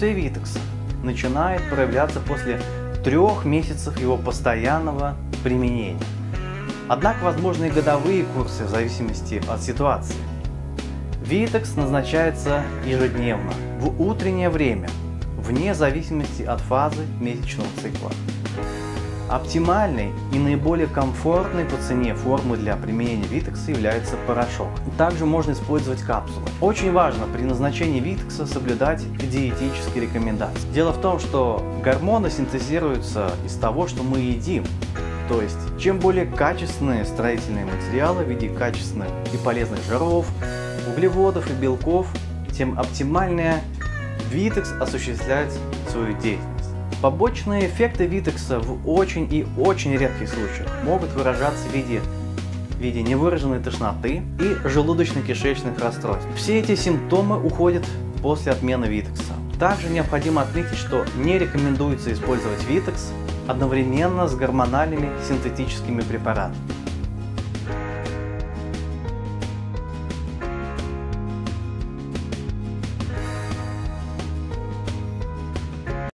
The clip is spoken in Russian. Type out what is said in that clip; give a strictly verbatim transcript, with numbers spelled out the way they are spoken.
Действие Витекса начинает проявляться после трех месяцев его постоянного применения. Однако возможны и годовые курсы в зависимости от ситуации. Витекс назначается ежедневно, в утреннее время, вне зависимости от фазы месячного цикла. Оптимальной и наиболее комфортной по цене формы для применения Витекса является порошок. Также можно использовать капсулы. Очень важно при назначении Витекса соблюдать диетические рекомендации. Дело в том, что гормоны синтезируются из того, что мы едим. То есть, чем более качественные строительные материалы в виде качественных и полезных жиров, углеводов и белков, тем оптимальнее Витекс осуществляет свою деятельность. Побочные эффекты Витекса в очень и очень редких случаях могут выражаться в виде, в виде невыраженной тошноты и желудочно-кишечных расстройств. Все эти симптомы уходят после отмены Витекса. Также необходимо отметить, что не рекомендуется использовать Витекс одновременно с гормональными синтетическими препаратами.